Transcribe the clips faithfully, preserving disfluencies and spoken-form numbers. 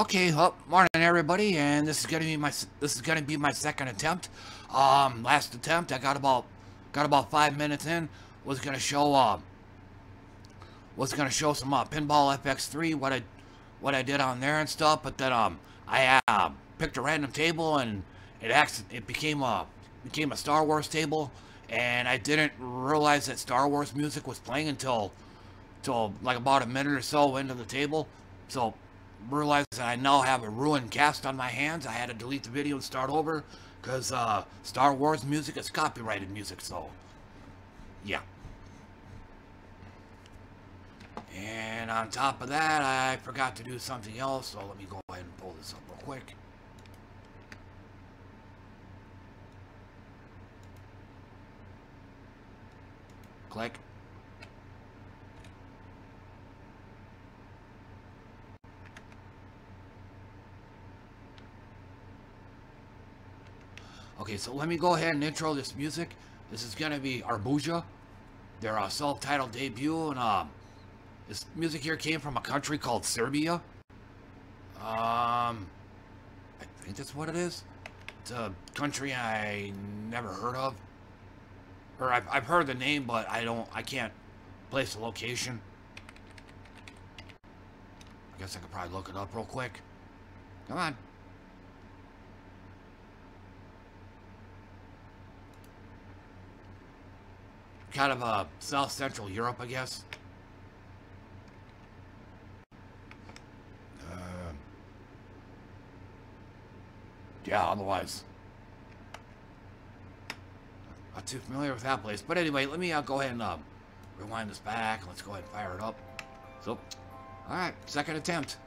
Okay, well, morning everybody, and this is gonna be my this is gonna be my second attempt. Um, last attempt, I got about got about five minutes in. Was gonna show uh, was gonna show some uh, Pinball F X three, what I what I did on there and stuff. But then um, I uh, picked a random table, and it acts it became a became a Star Wars table, and I didn't realize that Star Wars music was playing until until like about a minute or so into the table. So realized that I now have a ruined cast on my hands. I had to delete the video and start over because uh, Star Wars music is copyrighted music, so yeah. And on top of that, I forgot to do something else, so let me go ahead and pull this up real quick. Click. Okay, so let me go ahead and intro this music. This is gonna be Arbuja, their uh, self-titled debut, and um, this music here came from a country called Serbia. Um, I think that's what it is. It's a country I never heard of, or I've I've heard the name, but I don't, I can't place the location. I guess I could probably look it up real quick. Come on. Kind of uh, South Central Europe, I guess. Uh, yeah, otherwise, not too familiar with that place. But anyway, let me uh, go ahead and uh, rewind this back. Let's go ahead and fire it up. So, all right, second attempt.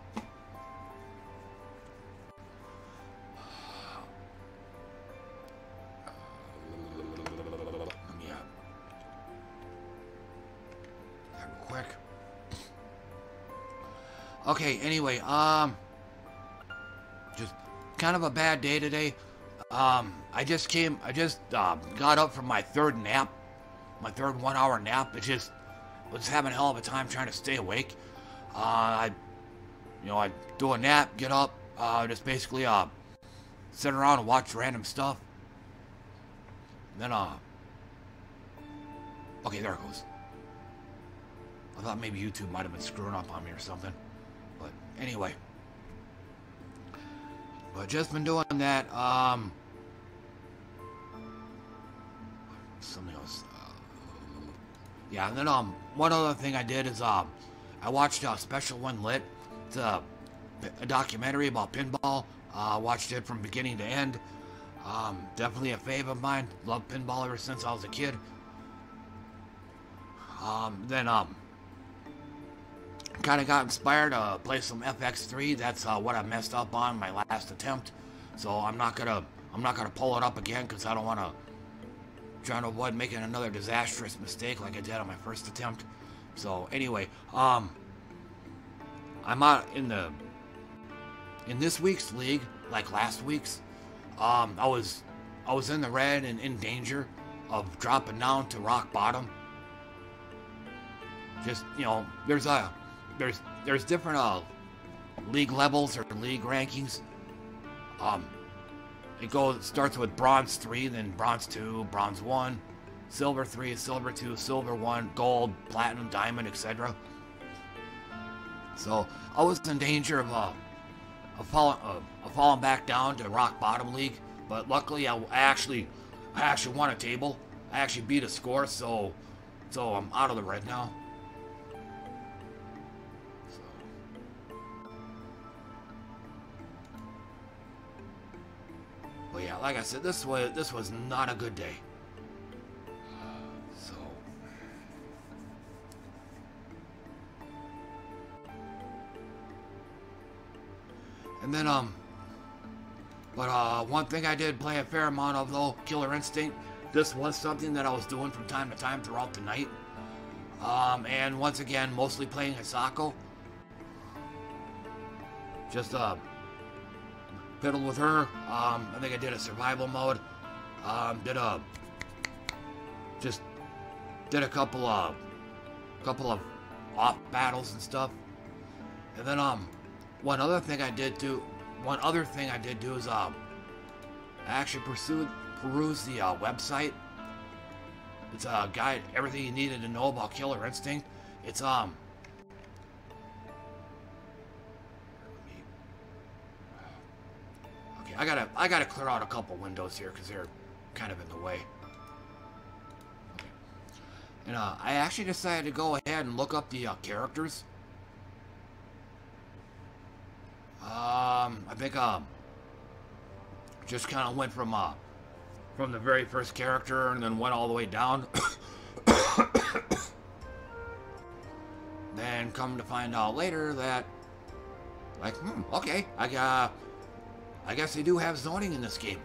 Okay, anyway, um, just kind of a bad day today. Um, I just came, I just, um, got up from my third nap, my third one hour nap. It just, I was having a hell of a time trying to stay awake. Uh, I, you know, I do a nap, get up, uh, just basically, uh, sit around and watch random stuff. And then, uh, okay, there it goes. I thought maybe YouTube might have been screwing up on me or something. But anyway, but just been doing that. Um, something else. Uh, yeah, and then um, one other thing I did is um, I watched a uh, Special One Lit. It's a, a documentary about pinball. I uh, watched it from beginning to end. Um, definitely a fave of mine. Loved pinball ever since I was a kid. Um, then um. Kind of got inspired to play some F X three. That's uh, what I messed up on my last attempt, so I'm not gonna I'm not gonna pull it up again because I don't want to try to avoid making another disastrous mistake like I did on my first attempt. So anyway, um, I'm out in the in this week's league, like last week's. Um, I was I was in the red and in danger of dropping down to rock bottom. Just you know, there's a There's there's different uh, league levels or league rankings. Um, it goes it starts with bronze three, then bronze two, bronze one, silver three, silver two, silver one, gold, platinum, diamond, et cetera. So I was in danger of uh, of falling uh, of falling back down to rock bottom league, but luckily I, I actually I actually won a table. I actually beat a score, so so I'm out of the red now. But yeah, like I said, this was this was not a good day. So and then um, but uh, one thing I did play a fair amount of though, Killer Instinct. This was something that I was doing from time to time throughout the night. Um, and once again, mostly playing Hisako. Just uh. Piddled with her. Um, I think I did a survival mode. Um, did a just did a couple of couple of off battles and stuff. And then um, One other thing I did do, one other thing I did do is um, I actually pursued perused the uh, website. It's a uh, guide, everything you needed to know about Killer Instinct. It's um. Okay, I gotta I gotta clear out a couple windows here because they're kind of in the way. Okay. And uh, I actually decided to go ahead and look up the uh, characters. Um, I think um, just kind of went from uh, from the very first character and then went all the way down. Then come to find out later that, like, hmm, okay, I uh, I guess they do have zoning in this game.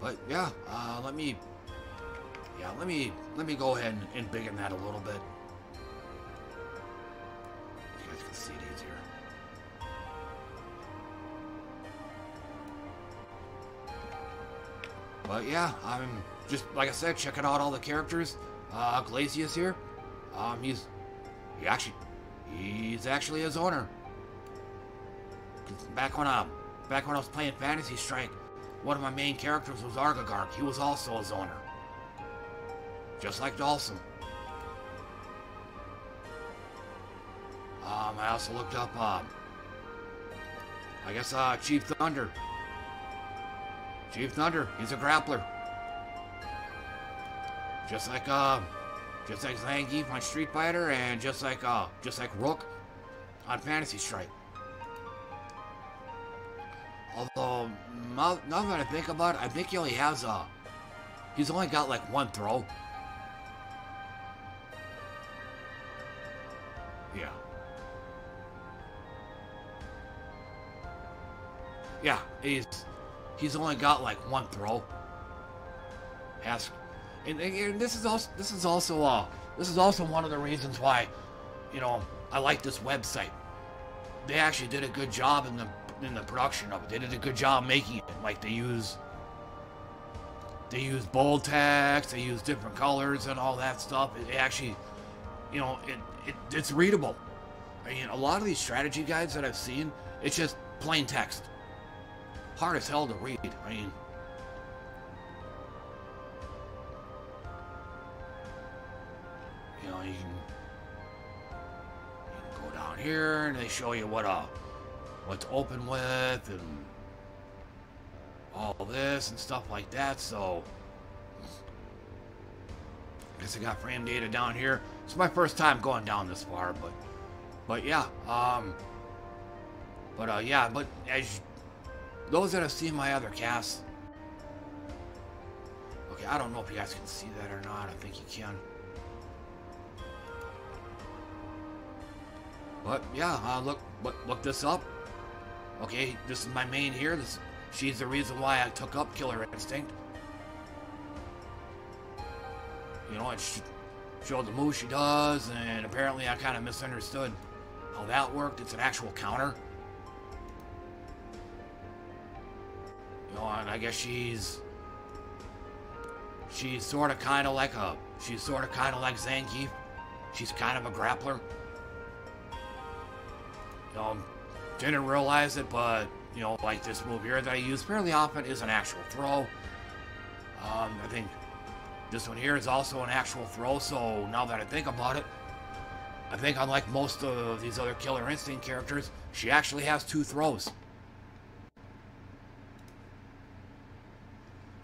But yeah, uh, let me, yeah, let me let me go ahead and, and biggen that a little bit. See it easier. But yeah, I'm just, like I said, checking out all the characters. Uh, Glacius here. Um, he's he actually he's actually his owner. Back when I back when I was playing Fantasy Strike, one of my main characters was Argagark. He was also his owner, just like Dawson. Um, I also looked up, um, I guess, uh, Chief Thunder. Chief Thunder, he's a grappler. Just like, uh, just like Zangief on Street Fighter, and just like, uh, just like Rook on Fantasy Strike. Although, now, now that I think about it, I think he only has, uh, he's only got, like, one throw. Yeah. Yeah, he's he's only got like one throw. Ask, and, and this is also this is also uh this is also one of the reasons why, you know, I like this website. They actually did a good job in the in the production of it. They did a good job making it. Like they use they use bold text, they use different colors and all that stuff. It, it actually, you know, it, it it's readable. I mean, a lot of these strategy guides that I've seen, it's just plain text. Hard as hell to read. I mean, you know, you can, you can go down here and they show you what uh what to open with and all this and stuff like that. So I guess I got frame data down here. It's my first time going down this far, but but yeah, um, but uh, yeah, but as. Those that have seen my other casts. Okay, I don't know if you guys can see that or not. I think you can. But yeah, uh, look, look, look this up. Okay, this is my main here. This, she's the reason why I took up Killer Instinct. You know, it sh showed the move she does, and apparently I kind of misunderstood how that worked. It's an actual counter. On, I guess she's she's sort of kind of like a she's sort of kind of like Zangief. She's kind of a grappler. You know, didn't realize it, but you know, like this move here that I use fairly often is an actual throw. Um, I think this one here is also an actual throw. So now that I think about it, I think unlike most of these other Killer Instinct characters, she actually has two throws.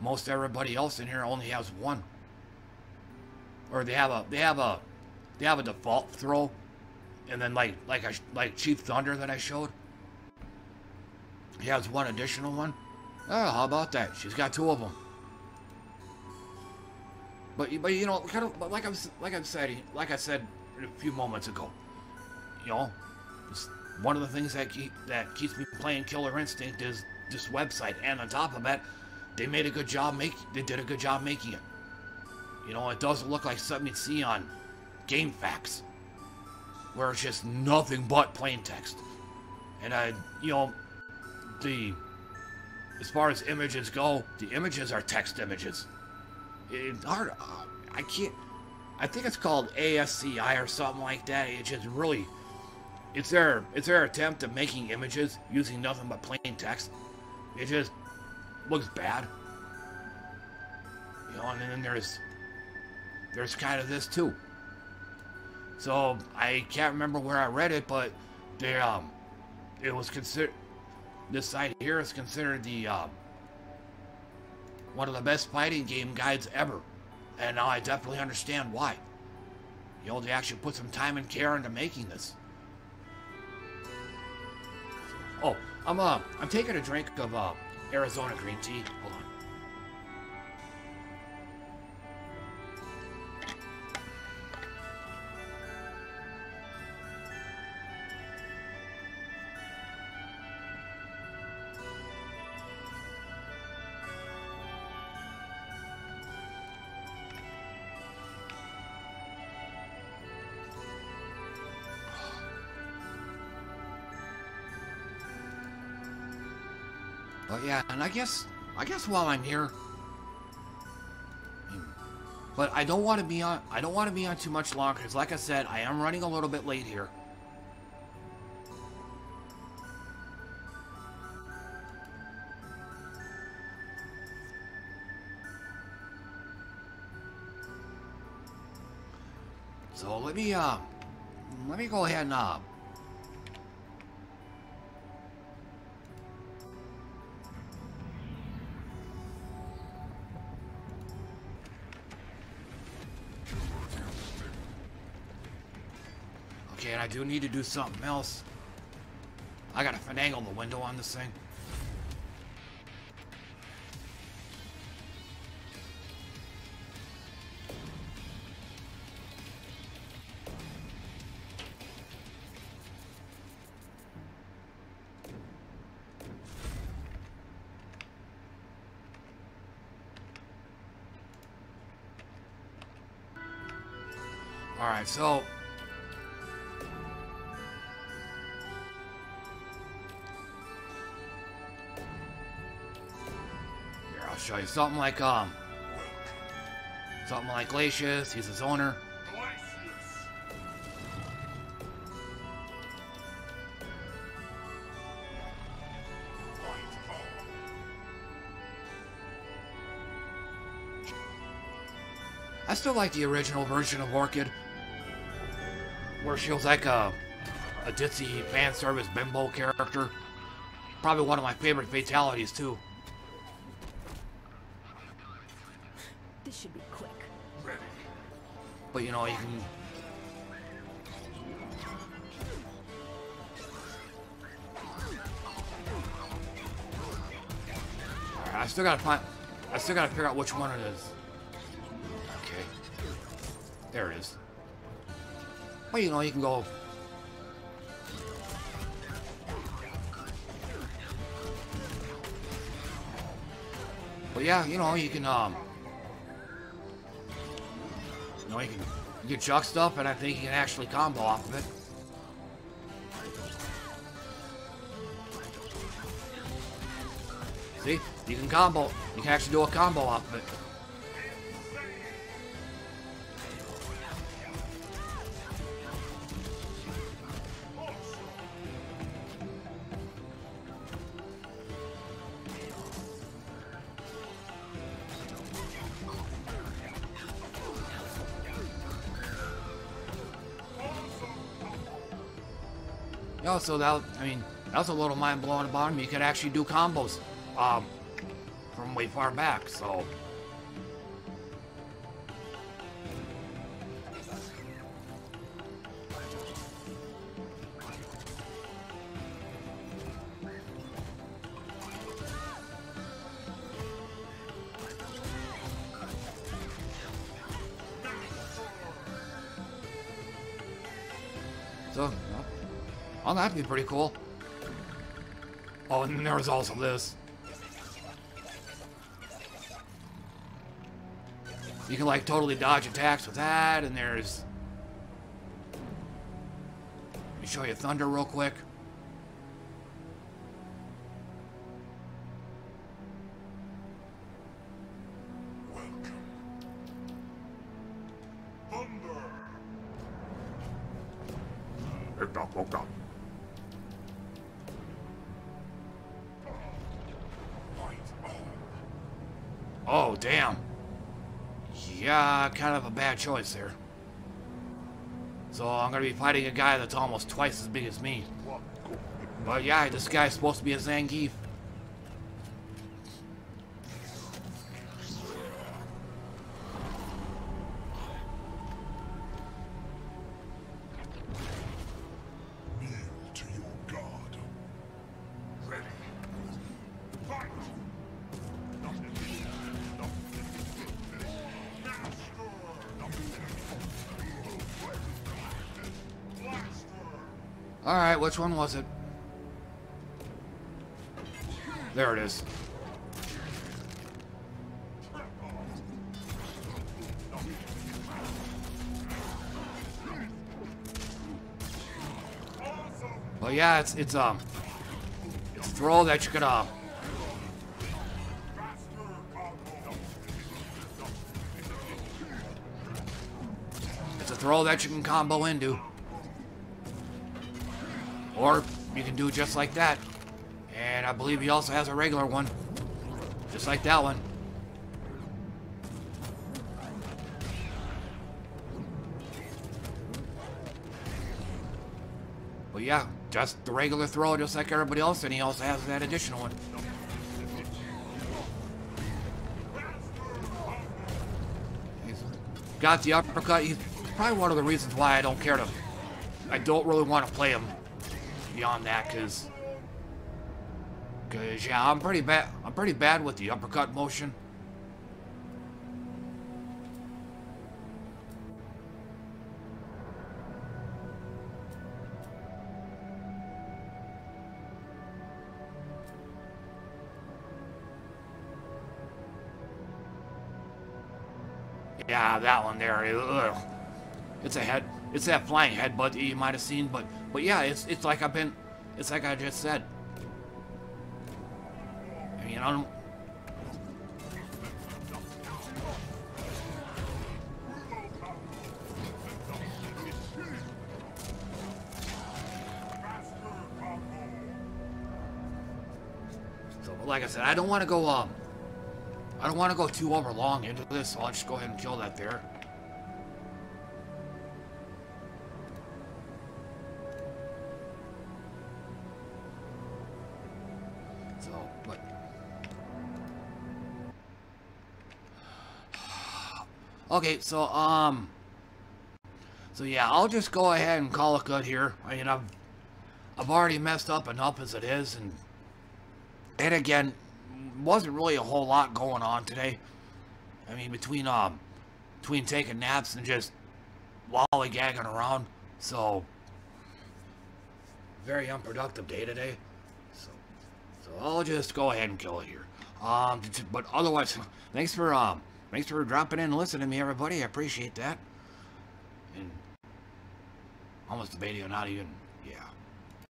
Most everybody else in here only has one, or they have a they have a they have a default throw, and then like like I, like Chief Thunder that I showed, he has one additional one. Oh, how about that? She's got two of them. But but you know, kind of like I'm like I'm said like I said a few moments ago, you know, it's one of the things that keep, that keeps me playing Killer Instinct is this website, and on top of that. They made a good job make. They did a good job making it. You know, it doesn't look like something you'd see on GameFAQs, where it's just nothing but plain text. And I, you know, the as far as images go, the images are text images. It's hard. Uh, I can't. I think it's called A S C I or something like that. It's just really, it's their, it's their attempt at making images using nothing but plain text. It just looks bad. You know, and then there's, there's kind of this too. So I can't remember where I read it, but they, um, it was considered, this site here is considered the, um, one of the best fighting game guides ever. And now I definitely understand why. You know, they actually put some time and care into making this. Oh, I'm, uh, I'm taking a drink of, uh, Arizona green tea. Hold on. Yeah, and I guess, I guess while I'm here, but I don't want to be on, I don't want to be on too much longer, because like I said, I am running a little bit late here. So let me, uh, let me go ahead and, uh, I do need to do something else. I gotta finagle the window on this thing. All right, so show you something like um something like Glacius, he's his owner. I still like the original version of Orchid, where she was like a a ditzy fan service bimbo character. Probably one of my favorite fatalities too. But you know, you can. Alright, I still gotta find. I still gotta figure out which one it is. Okay. There it is. But you know, you can go. But yeah, you know, you can, um. You know, you can, you can chuck stuff, and I think you can actually combo off of it. See? You can combo. You can actually do a combo off of it. So that, I mean, that's a little mind-blowing about him. You could actually do combos um, from way far back, so. Oh, that'd be pretty cool. Oh, and there was also this. You can like totally dodge attacks with that, and there's... Let me show you Thunder real quick. Welcome. Oh, damn. Yeah, kind of a bad choice there. So I'm gonna be fighting a guy that's almost twice as big as me. But yeah, this guy's supposed to be a Zangief. Alright, which one was it? There it is. Well, yeah, it's, it's, um, it's a throw that you could, um, it's a throw that you can combo into. Or you can do just like that. And I believe he also has a regular one. Just like that one. Well, yeah, just the regular throw, just like everybody else, and he also has that additional one. He's got the uppercut. He's probably one of the reasons why I don't care to... I don't really want to play him. Beyond that, cause, cause yeah, I'm pretty bad. I'm pretty bad with the uppercut motion. Yeah, that one there. Ugh. It's a head. It's that flying headbutt that you might have seen, but but yeah, it's it's like I've been, it's like I just said. I mean, I don't. So, like I said, I don't want to go um, I don't want to go too over long into this. So I'll just go ahead and kill that there. Okay, so, um, so yeah, I'll just go ahead and call it good here. I mean, I've, I've already messed up enough as it is, and, and again, wasn't really a whole lot going on today. I mean, between, um, between taking naps and just lollygagging around, so, very unproductive day today, so, so I'll just go ahead and kill it here. Um, but otherwise, thanks for, um, Thanks for dropping in and listening to me, everybody. I appreciate that. And almost debating on not even...